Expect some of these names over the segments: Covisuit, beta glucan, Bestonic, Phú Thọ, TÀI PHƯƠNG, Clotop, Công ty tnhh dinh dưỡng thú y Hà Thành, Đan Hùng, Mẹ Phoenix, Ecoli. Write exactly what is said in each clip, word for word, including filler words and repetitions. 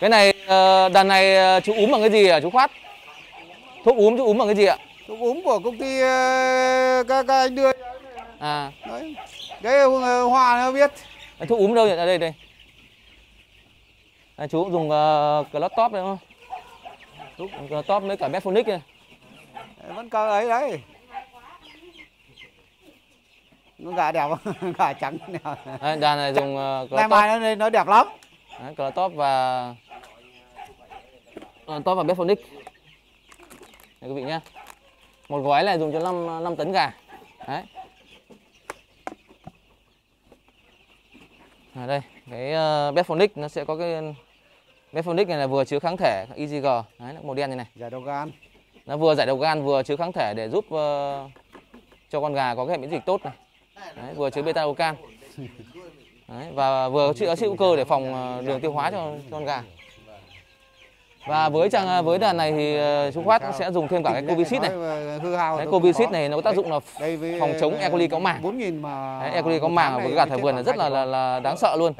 Cái này đàn này chú úm bằng cái gì hả chú Khoát? Thuốc úm chú úm bằng cái gì ạ? Thuốc úm của công ty các anh đưa à. Đấy. Cái Hòa nó biết. Thuốc úm đâu nhỉ? Đây đây. Đây, chú cũng dùng uh, Clotop đấy không? Clotop với cả Mẹ Phoenix này. Vẫn cơ ấy đấy. Nó gà đẹp, gà trắng đẹp. Đấy, đàn này dùng uh, Clotop. Ngày mai nó, nó đẹp lắm. Đấy, Clotop và Clotop và Mẹ Phoenix. Đây quý vị nhé. Một gói này dùng cho năm, năm tấn gà. Đấy. À đây, cái uh, Bestonic nó sẽ có cái Bestonic này là vừa chứa kháng thể i giê giê, đấy, màu đen như này. Giải độc gan. Nó vừa giải độc gan vừa chứa kháng thể để giúp uh, cho con gà có cái hệ miễn dịch tốt này. Đấy, vừa chứa beta glucan. Đấy, và vừa chứa axit hữu cơ để phòng uh, đường tiêu hóa cho, cho con gà. Và với chàng với đàn này thì uh, chú Khoát sẽ dùng thêm cả cái Covisuit này. Cái Covisuit này nó có tác dụng là phòng chống Ecoli có mảng. Ecoli có mảng với gà thả vườn là rất là, là là đáng sợ luôn.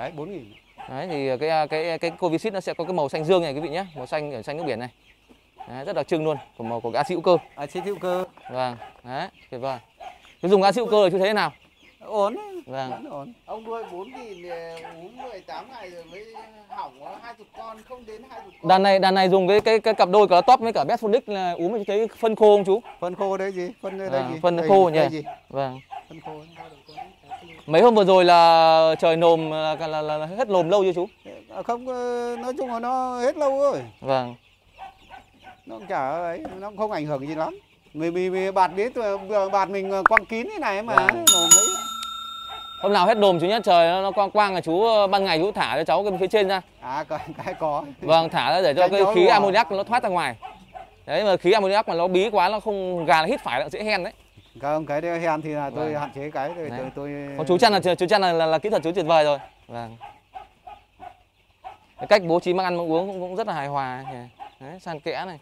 Đấy, thì cái cái cái Covisuit nó sẽ có cái màu xanh dương này quý vị nhé, màu xanh ở xanh nước biển này. Đấy, rất đặc trưng luôn của màu của axit hữu cơ. Axit hữu cơ. Vâng, đấy, tuyệt vời. Chú dùng axit hữu cơ rồi chú thấy thế nào? Ổn. Vâng. Ổn. Ông nuôi bốn nghìn uống mười tám ngày rồi mới hỏng hai mươi con, không đến hai mươi con. Đàn này đàn này dùng cái cái, cái cặp đôi Clotop với cả Bestonic là uống mà thấy phân khô không chú? Phân khô đấy gì? Phân đây à, gì? Phân đây khô nhỉ? Vâng. Phân khô. Mấy hôm vừa rồi là trời nồm là, là, là, là hết nồm lâu chưa chú? Không, nói chung là nó hết lâu rồi. Vâng. Nó cũng chả ấy, nó cũng không ảnh hưởng gì lắm. Người bị bạt biết bạt mình quăng kín thế này mà vâng. Nồm ấy. Hôm nào hết đồm chú nhé, trời nó quang quang là chú ban ngày chú thả cho cháu cái phía trên ra. À có, cái có. Vâng, thả ra để cho cái, cái khí amoniac nó thoát ra ngoài. Đấy mà khí amoniac mà nó bí quá nó không gà nó hít phải nó dễ hen đấy. Không, cái hen thì là tôi vâng. Hạn chế cái tôi tôi, tôi... Còn chú chăn là chú chăn là, là, là kỹ thuật chú tuyệt vời rồi. Vâng. Cái cách bố trí mang ăn mang uống cũng, cũng rất là hài hòa. Đấy, san kẽ này.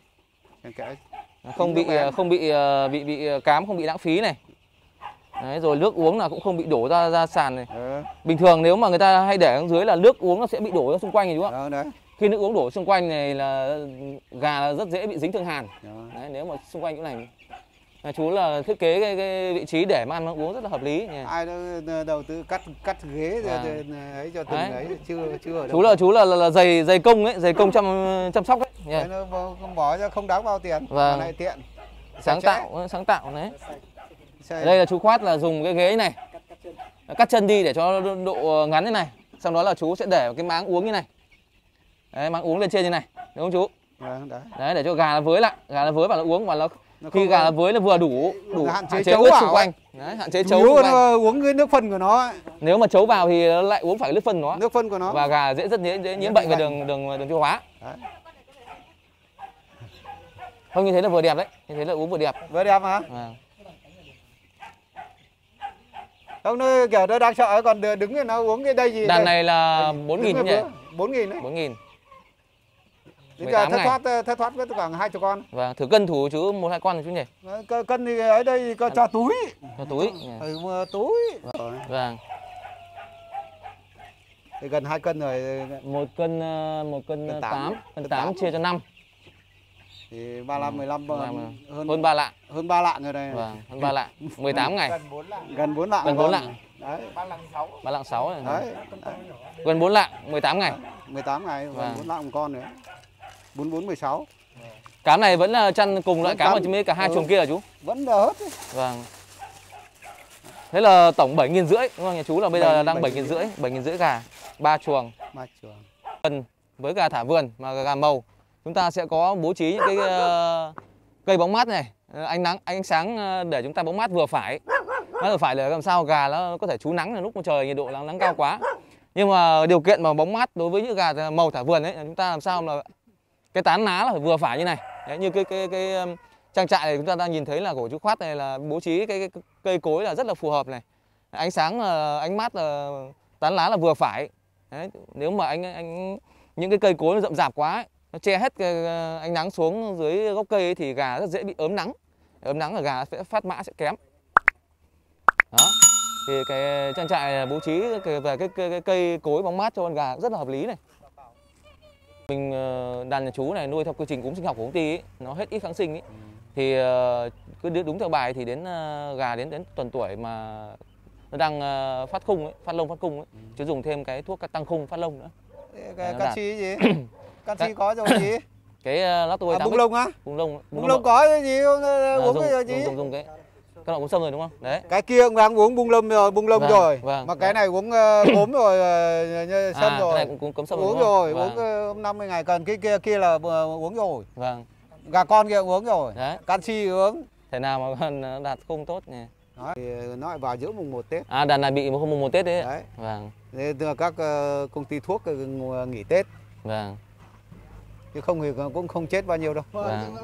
San kẽ. Không bị không bị bị bị cám, không bị lãng phí này. Đấy, rồi nước uống là cũng không bị đổ ra ra sàn này. Ừ. Bình thường nếu mà người ta hay để ở dưới là nước uống nó sẽ bị đổ ra xung quanh này đúng không? Đấy. Khi nước uống đổ xung quanh này là gà là rất dễ bị dính thương hàn. Đấy, nếu mà xung quanh chỗ này là chú là thiết kế cái, cái vị trí để mà ăn uống rất là hợp lý. Ai đó đầu tư cắt cắt ghế à. Ấy cho từng đấy. Ấy chưa chưa ở chú là chú là, là, là giày giày công ấy, giày công chăm chăm sóc đấy. Đấy nó không bỏ ra không đáng bao tiền và lại tiện. Sáng tạo sáng tạo đấy. Ở đây là chú Khoát là dùng cái ghế này cắt, cắt, chân. Cắt chân đi để cho độ ngắn thế này. Sau đó là chú sẽ để cái máng uống như này. Đấy, máng uống lên trên như này. Đúng không chú? Đấy, đấy để cho gà nó với lại. Gà nó với và nó uống và nó, nó khi gà nó với là vừa đủ đủ hạn chế, hạn chế ướt xung quanh. Đấy, hạn chế chấu xung quanh. Nó uống cái nước phân của nó. Nếu mà chấu vào thì lại uống phải nước phân của nó. Nước phân của nó. Và gà dễ rất dễ, dễ nhiễm bệnh về đường đường đường tiêu hóa. Đấy. Không như thế là vừa đẹp đấy. Như thế là uống vừa đẹp. Vừa đẹp hả? À. Không, nó kiểu nó đang sợ, còn đứng thì nó uống cái đây gì. Đàn đây? Này là bốn nghìn nhỉ? bốn nghìn đấy. bốn nghìn. Đến giờ thất thoát, thất thoát với khoảng hai mươi con. Vâng, thử cân thủ chứ một hai con chú nhỉ? Cân thì ở đây cho, cho túi. Cho túi. Ừ, túi. Vâng. Vâng. Thì gần hai cân rồi. Một cân một cân, cân tám, cân tám chia cho năm. Thì ba mươi lăm, mười lăm ừ, hơn hơn ba lạng. Hơn ba lạng rồi này. Vâng, hơn ba lạng. mười tám ngày. Gần bốn lạng. Gần bốn lạng. Gần bốn lạng. Đấy, ba lạng sáu. ba lạng sáu này. Đấy. Đấy. Gần bốn lạng, mười tám ngày. mười tám ngày gần vâng. bốn lạng một con nữa. bốn bốn mười sáu. Cám này vẫn là chăn cùng loại cám ở mấy cả hai ừ. chuồng kia hả chú? Vẫn là hết. Vâng. Thế là tổng bảy nghìn rưỡi đúng không nhà chú là bây giờ đang bảy nghìn rưỡi, bảy nghìn rưỡi gà, ba chuồng. ba chuồng. Gần với gà thả vườn mà gà màu. Chúng ta sẽ có bố trí những cái uh, cây bóng mát này, ánh nắng, ánh sáng để chúng ta bóng mát vừa phải. Mát vừa phải là làm sao gà nó có thể trú nắng lúc trời nhiệt độ nắng nắng cao quá. Nhưng mà điều kiện mà bóng mát đối với những gà màu thả vườn ấy, chúng ta làm sao là cái tán lá là phải vừa phải như này. Đấy, như cái cái cái trang trại này chúng ta đang nhìn thấy là của chú Khoát này là bố trí cái, cái cây cối là rất là phù hợp này. Ánh sáng, ánh mát, là tán lá là vừa phải. Đấy, nếu mà anh anh những cái cây cối nó rậm rạp quá ấy, nó che hết ánh nắng xuống dưới gốc cây ấy, thì gà rất dễ bị ốm nắng. Ốm nắng là gà sẽ phát mã sẽ kém. Đó. Thì cái trang trại bố trí về cái, cái, cái cây cối bóng mát cho con gà rất là hợp lý này. Mình đàn nhà chú này nuôi theo quy trình cúm sinh học của công ty ấy, nó hết ít kháng sinh ấy. Thì cứ đúng theo bài thì đến gà đến đến tuần tuổi mà nó đang phát khung ấy, phát lông phát khung ấy, chứ dùng thêm cái thuốc tăng khung phát lông nữa. Cái canxi gì? Canxi có rồi gì? Cái lá tôi bung lông á? Bung lông. Bung lông có cái gì không? Uống cái gì? Dùng dùng cái các bạn uống sâm rồi đúng không? Đấy. Cái kia cũng đang uống bung lông rồi, bung lông vâng, rồi. Vâng, mà cái vâng. này uống cốm uh, rồi, uh, sâm à, rồi. Cái này cũng cốm sâm uống rồi. Uống rồi, vâng. uống năm mươi ngày cần cái kia kia là uống rồi. Vâng. Gà con kia uống rồi. Đấy. Canxi uống. Thế nào mà đạt không tốt nhỉ? Đó. Thì nó lại vào giữa mùng một Tết. À, đàn này bị mùng một Tết đấy. Đấy. Vâng. Nên các công ty thuốc nghỉ Tết. Vâng. Chứ không thì cũng không chết bao nhiêu đâu. Vâng.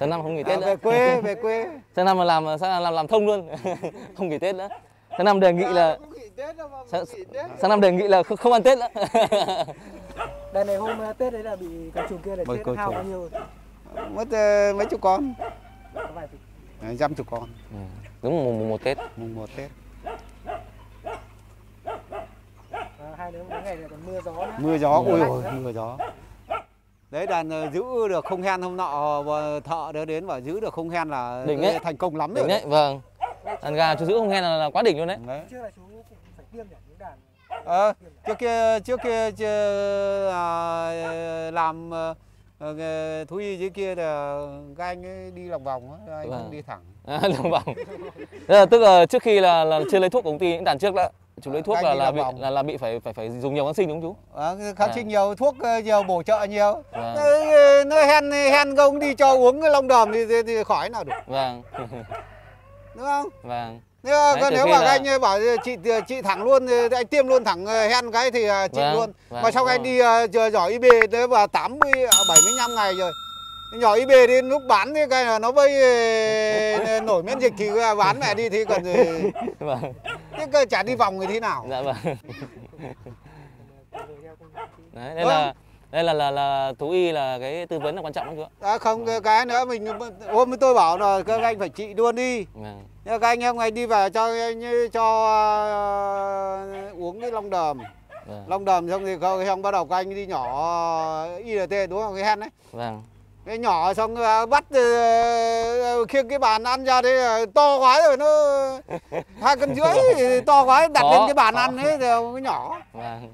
Sáng năm không nghỉ Tết nữa. À, về quê, về quê. Sáng năm mà làm sáng làm làm thông luôn, không nghỉ Tết nữa. Sáng năm đề nghị là sáng năm đề nghị là không ăn Tết nữa. Đàn này hôm Tết đấy là bị cà trùng kia là chết hao bao nhiêu? Mất mấy chục con. Dăm chục con. Ừ. Đúng mùng một Tết. Mùng một Tết. Hai đứa mấy ngày này còn mưa gió nữa. Mưa gió, ôi ôi, mưa gió. Đấy, đàn giữ được không hen hôm nọ thợ đó đến và giữ được không hen là thành công lắm đỉnh rồi. Đấy, vâng. Đàn gà chú giữ không hen là, là quá đỉnh luôn đấy. Đấy. Trước là chú cũng phải tiêm nhỉ, những đàn. Ờ, trước kia trước kia chưa, à, làm thú y dưới kia là các anh ấy đi lòng vòng á, anh vâng. không đi thẳng. À, lòng vòng. Là, tức là trước khi là, là chưa lấy thuốc của công ty những đàn trước đã. Chú lấy thuốc là là bị, là là bị phải phải phải dùng nhiều kháng sinh đúng không chú? À, kháng sinh à. nhiều, thuốc nhiều, bổ trợ nhiều. Vâng. Nó hen hen không đi cho uống cái long đờm thì, thì khỏi nào được. Vâng. Đúng không? Vâng. Nếu, đấy, nếu mà là... anh ấy bảo chị chị thẳng luôn, anh tiêm luôn thẳng hen cái thì chị vâng. luôn. Vâng. Mà sau anh đi chờ giỏ i bê tới vào tám mươi bảy mươi lăm ngày rồi. Nhỏ i bê đến lúc bán thì cái là nó vây nổi miễn dịch thì bán mẹ đi thì còn gì. Vâng. Cái chả đi vòng người thế nào. Dạ vâng. Đấy, đây là đây là là là thú y là cái tư vấn là quan trọng lắm chú ạ. À, không vâng. cái nữa mình hôm tôi bảo là các anh phải trị luôn đi. Vâng. Các anh hôm nay đi vào cho như cho uh, uống cái long đờm. Vâng. Long đờm xong thì không, không bắt đầu các anh đi nhỏ i lờ tê đúng không, cái hen đấy. Vâng. Cái nhỏ xong bắt khiêng cái bàn ăn ra đấy to quá rồi, nó hai cân rưỡi to quá đặt đó, lên cái bàn đó. Ăn ấy rồi cái nhỏ vâng.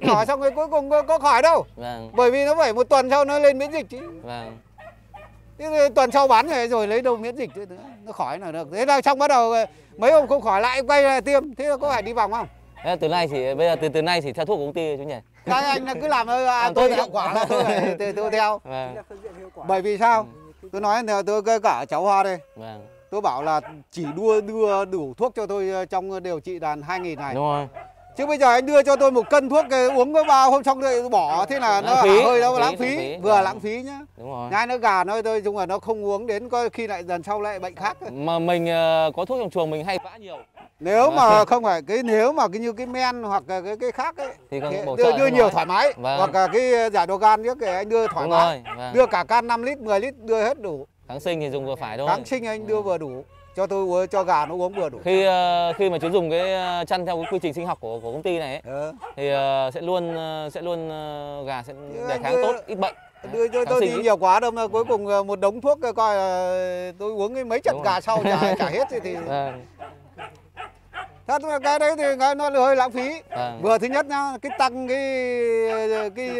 nhỏ xong cái cuối cùng có khỏi đâu vâng. bởi vì nó phải một tuần sau nó lên miễn dịch chứ vâng. thế tuần sau bán rồi, rồi lấy đâu miễn dịch nữa, nó khỏi là được. Thế là xong bắt đầu mấy ông không khỏi lại quay lại tiêm, thế là có phải đi vòng không? Thế từ nay thì bây giờ từ từ nay thì theo thuốc của công ty chú nhỉ. Các anh cứ làm à, tôi hiệu quả là tôi phải tôi, tôi theo. Vâng. Bởi vì sao? Tôi nói là tôi cả cháu Hoa đây. Vâng. Tôi bảo là chỉ đưa đưa đủ thuốc cho tôi trong điều trị đàn hai nghìn này. Đúng rồi. Chứ bây giờ anh đưa cho tôi một cân thuốc uống có bao hôm xong rồi bỏ thế là nó hơi đâu lãng phí, phí. Vừa vâng. lãng phí nhá. Đúng rồi. Ngay nó gà nó tôi chung là nó không uống đến có khi lại dần sau lại bệnh khác. Mà mình có thuốc trong chuồng mình hay vã nhiều. Nếu vâng. mà không phải cái nếu mà cái như cái men hoặc cái cái khác ấy thì đưa, đưa, đưa nhiều nói. Thoải mái vâng. hoặc là cái giải đồ gan trước thì anh đưa thoải đúng mái. Vâng. Đưa cả can năm lít mười lít đưa hết đủ. Kháng sinh thì dùng vừa phải thôi. Kháng sinh anh đưa vừa đủ. Cho tôi cho gà nó uống vừa đủ. Khi khi mà chú dùng cái chăn theo cái quy trình sinh học của của công ty này ấy, ừ. thì uh, sẽ luôn sẽ luôn uh, gà sẽ đề kháng đưa, tốt ít bệnh. Đưa cho tôi đi ít. Nhiều quá đâu mà cuối cùng một đống thuốc coi tôi uống cái mấy trận gà sau chả chả hết thì. thì... À. Thật là cái đấy thì nó hơi lãng phí. À. Vừa thứ nhất nhá, cái tăng cái cái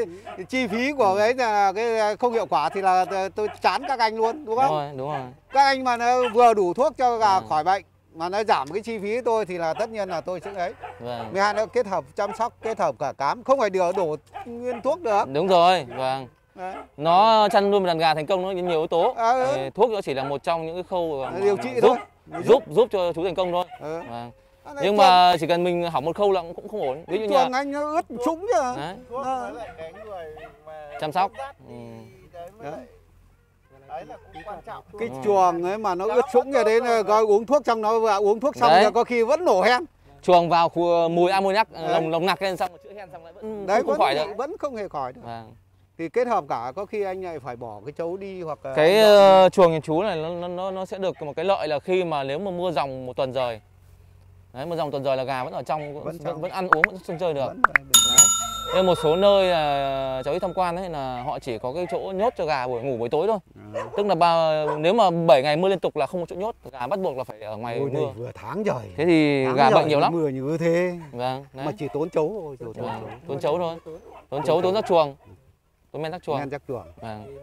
chi phí của đấy là cái không hiệu quả thì là tôi chán các anh luôn, đúng không? Đúng rồi, đúng rồi. Các anh mà nó vừa đủ thuốc cho gà à. Khỏi bệnh mà nó giảm cái chi phí tôi thì là tất nhiên là tôi sẽ ấy. Vâng. Mười hai nó kết hợp chăm sóc, kết hợp cả cám, không phải đổ đổ nguyên thuốc được. Đúng rồi, vâng. Đấy. Nó chăn nuôi một đàn gà thành công nó nhiều yếu tố. À, ừ. Thuốc nó chỉ là một trong những cái khâu điều trị giúp, thôi. giúp giúp cho chú thành công thôi. Ừ. Vâng. Nhưng mà chỉ cần mình hỏng một khâu là cũng không ổn. Ví dụ như là anh nó ướt súng rồi. Đấy. Nó lại cái người mà chăm sóc. Ừ. Đấy. Đấy là cũng quan trọng. Cái chuồng ấy mà nó ướt súng rồi đấy, rồi uống thuốc trong nó và uống thuốc xong rồi có khi vẫn nổ hen. chuồng vào mùi amoniac lồng lồng nặc lên xong chữa hen xong lại vẫn đấy, không khỏi được, vẫn không hề khỏi được. Vâng. Thì kết hợp cả có khi anh này phải bỏ cái chấu đi hoặc cái uh, chuồng nhà chú này nó nó nó sẽ được một cái lợi là khi mà nếu mà mưa dòng một tuần rồi, đấy, mưa dòng tuần rồi là gà vẫn ở trong, vẫn vẫn, vẫn ăn uống, vẫn sân chơi được. Vẫn, đấy. Nhưng một số nơi là cháu đi tham quan ấy là họ chỉ có cái chỗ nhốt cho gà buổi ngủ buổi tối thôi. À. Tức là bao, nếu mà bảy ngày mưa liên tục là không có chỗ nhốt, gà bắt buộc là phải ở ngoài. Ôi mưa. Đây, vừa tháng trời. Thế thì tháng gà bệnh nhiều lắm. Mưa như thế. Vâng. Đấy. Mà chỉ tốn chấu thôi. Tốn chấu thôi. Tốn chấu, tốn rác chuồng. Tốn men rác chuồng. Men rác chuồng. Vâng.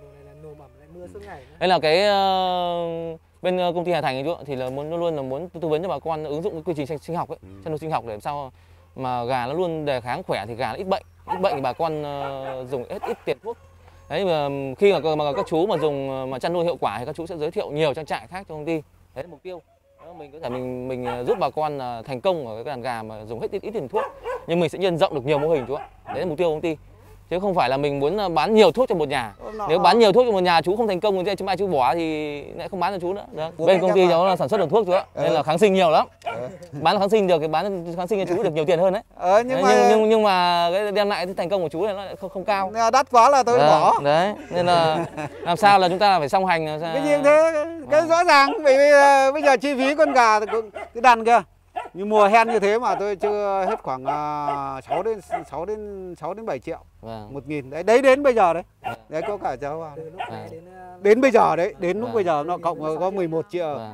Đây là cái uh, bên công ty Hà Thành thì là muốn luôn luôn là muốn tư vấn cho bà con ứng dụng cái quy trình sinh học ấy, chăn nuôi sinh học để làm sao mà gà nó luôn đề kháng khỏe thì gà nó ít bệnh. Ít bệnh thì bà con uh, dùng ít ít tiền thuốc. Đấy mà khi mà, mà các chú mà dùng mà chăn nuôi hiệu quả thì các chú sẽ giới thiệu nhiều trang trại khác cho công ty. Đấy là mục tiêu. Đó, mình có thể mình mình giúp bà con uh, thành công ở cái đàn gà mà dùng hết ít, ít tiền thuốc. Nhưng mình sẽ nhân rộng được nhiều mô hình chú ạ. Đấy là mục tiêu của công ty. Chứ không phải là mình muốn bán nhiều thuốc cho một nhà. Nếu bán nhiều thuốc cho một nhà chú không thành công thì chúng ai chú bỏ thì lại không bán cho chú nữa. Đó. Bên công ty cháu là sản xuất được thuốc chú ạ. Nên là kháng sinh nhiều lắm. Bán kháng sinh được thì bán kháng sinh cho chú được nhiều tiền hơn đấy. Ờ, nhưng, đấy mà... nhưng, nhưng nhưng mà cái đem lại thành công của chú này nó lại không không cao. Đắt quá là tôi bỏ. Đấy, nên là làm sao là chúng ta phải song hành. Sao... Cái gì thế? Cái à. Rõ ràng bởi vì bây giờ chi phí con gà cái đàn kia. Như mùa hen như thế mà tôi chưa hết khoảng sáu đến bảy triệu. Vâng. một nghìn đấy, đấy đến bây giờ đấy. Vâng. Đấy có cả cháu vào. Vâng. Đến bây giờ đấy, đến lúc vâng. bây giờ nó cộng có mười một triệu. Vâng.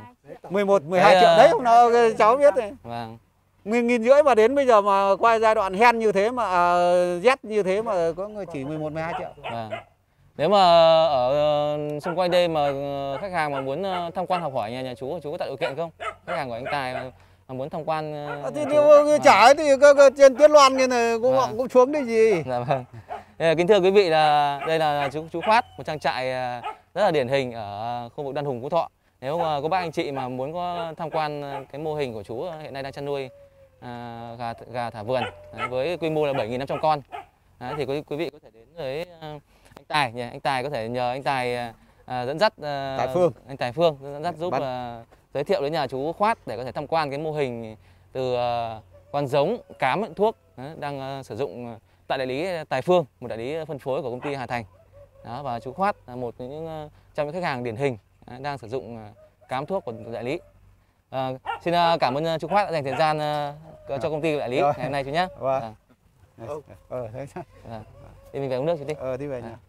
mười một mười hai triệu đấy không nó cháu biết này. Vâng. mười nghìn rưỡi mà đến bây giờ mà qua giai đoạn hen như thế mà rét uh, như thế mà có người chỉ mười một mười hai triệu. Vâng. Nếu mà ở xung quanh đây mà khách hàng mà muốn tham quan học hỏi nhà nhà chú, chú có tạo điều kiện không? Khách hàng của anh Tài mà... muốn tham quan à, thì trả thì trên Tuyết Loan như này cũng vâng. cũng xuống đấy gì. Dạ vâng. Kính thưa quý vị là đây là chú chú Khoát, một trang trại rất là điển hình ở khu vực Đan Hùng, Phú Thọ. Nếu mà có bác anh chị mà muốn có tham quan cái mô hình của chú hiện nay đang chăn nuôi à, gà gà thả vườn với quy mô là bảy nghìn năm trăm con. Đấy, thì quý, quý vị có thể đến với anh Tài nhỉ, anh Tài có thể nhờ anh Tài à, dẫn dắt à, Tài Phương, anh Tài Phương dẫn dắt giúp à, giới thiệu đến nhà chú Khoát để có thể tham quan cái mô hình từ con giống cám thuốc đang sử dụng tại đại lý Tài Phương, một đại lý phân phối của công ty Hà Thành. Đó, và chú Khoát là một những trong những khách hàng điển hình đang sử dụng cám thuốc của đại lý. À, xin cảm ơn chú Khoát đã dành thời gian cho công ty đại lý ngày hôm nay chú nhé. Vâng. À. Ừ. Ừ. Thì mình về uống nước chú đi. Ờ, đi về nhà. À.